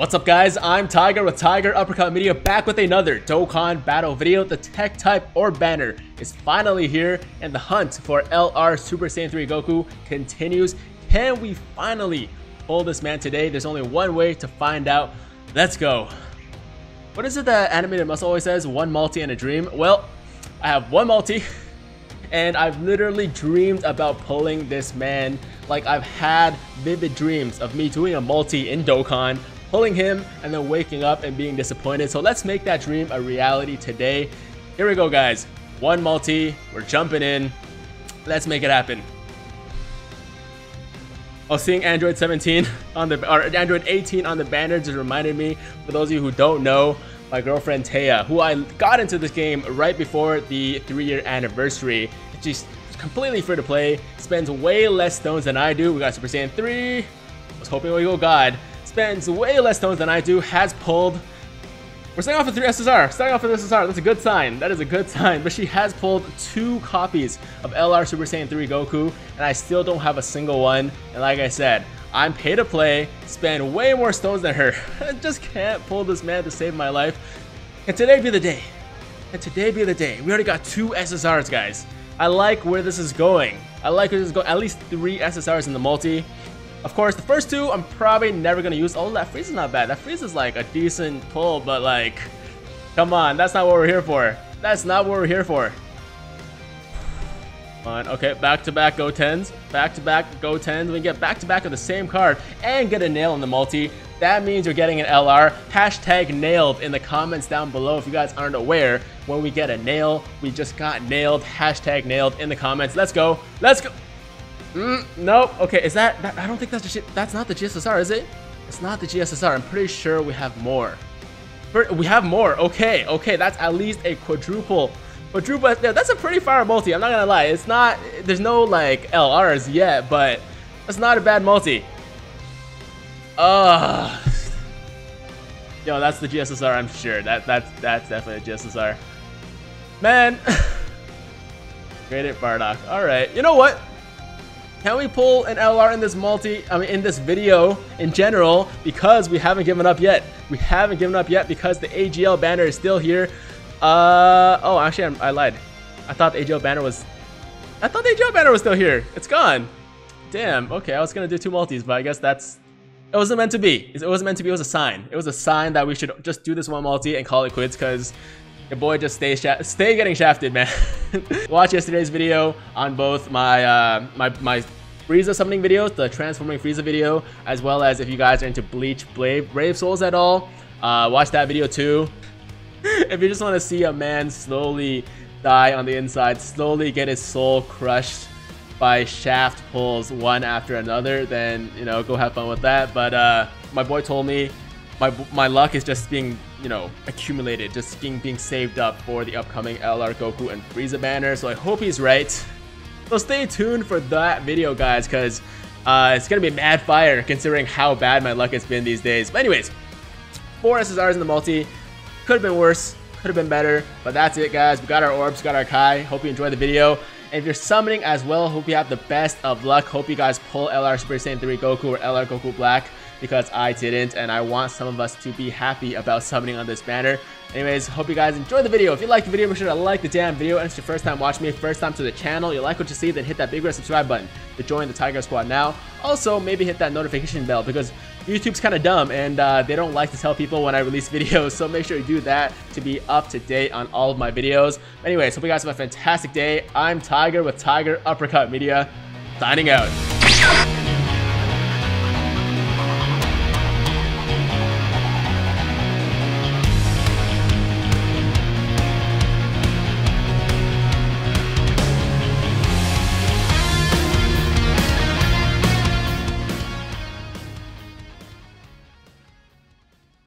What's up guys, I'm Tiger with Tiger Uppercut Media, back with another Dokkan Battle video. The tech type or banner is finally here and the hunt for LR Super Saiyan 3 Goku continues. Can we finally pull this man today? There's only one way to find out. Let's go. What is it that Animated Muscle always says? One multi and a dream. Well, I have one multi and I've literally dreamed about pulling this man. Like, I've had vivid dreams of me doing a multi in Dokkan, pulling him and then waking up and being disappointed. So let's make that dream a reality today. Here we go guys, one multi, we're jumping in, let's make it happen. Oh, seeing Android 17 on the, or Android 18 on the banner just reminded me, for those of you who don't know, my girlfriend Taya, who I got into this game right before the 3-year anniversary. She's completely free to play, spends way less stones than I do. We got Super Saiyan 3, was hoping we go God. Spends way less stones than I do, has pulled. We're starting off with 3 SSR, starting off with SSR, that's a good sign, that is a good sign. But she has pulled 2 copies of LR Super Saiyan 3 Goku, and I still don't have a single one. And like I said, I'm pay to play, spend way more stones than her. I just can't pull this man to save my life. And today be the day. And today be the day. We already got 2 SSRs, guys. I like where this is going. I like where this is going, at least 3 SSRs in the multi. Of course, the first 2 I'm probably never gonna use. Oh, that freeze is not bad. That freeze is like a decent pull, but like, come on, that's not what we're here for. That's not what we're here for. Come on, okay, back to back go 10s. Back to back go 10s. We get back to back of the same card and get a nail in the multi. That means you're getting an LR. Hashtag nailed in the comments down below if you guys aren't aware. When we get a nail, we just got nailed. Hashtag nailed in the comments. Let's go. Let's go. Nope. Okay, is that I don't think that's the shit. That's not the GSSR, is it? It's not the GSSR. I'm pretty sure we have more. We have more. Okay, okay. That's at least a quadruple. Quadruple. That's a pretty fire multi. I'm not gonna lie. It's not. There's no like LRs yet, but that's not a bad multi. Yo, that's the GSSR. I'm sure. That's definitely a GSSR. Man. Great at Bardock. All right. You know what? Can we pull an LR in this multi, in this video in general, because we haven't given up yet. We haven't given up yet because the AGL banner is still here. Oh, actually, I lied. I thought the AGL banner was, still here. It's gone. Damn, okay, I was gonna do 2 multis, but I guess that's, it wasn't meant to be. It wasn't meant to be, it was a sign. It was a sign that we should just do this one multi and call it quits, because your boy just stay getting shafted, man. Watch yesterday's video on both my my Frieza summoning videos, the transforming Frieza video, as well as if you guys are into Bleach Brave Souls at all, watch that video too. If you just want to see a man slowly die on the inside, slowly get his soul crushed by shaft pulls one after another, then you know, go have fun with that. But my boy told me my luck is just being, you know, accumulated, just being saved up for the upcoming LR Goku and Frieza banner, so I hope he's right. So stay tuned for that video guys, because it's gonna be mad fire considering how bad my luck has been these days. But anyways, 4 SSRs in the multi, could have been worse, could have been better, but that's it guys. We got our orbs, got our Kai. Hope you enjoyed the video. And if you're summoning as well, hope you have the best of luck. Hope you guys pull LR Super Saiyan 3 Goku or LR Goku Black, because I didn't, and I want some of us to be happy about summoning on this banner. Anyways, hope you guys enjoyed the video. If you liked the video, make sure to like the damn video. And if it's your first time watching me, first time to the channel, you like what you see, then hit that big red subscribe button to join the Tiger Squad now. Also, maybe hit that notification bell, because YouTube's kind of dumb, and they don't like to tell people when I release videos, so make sure you do that to be up to date on all of my videos. Anyways, hope you guys have a fantastic day. I'm Tiger with Tiger Uppercut Media, signing out.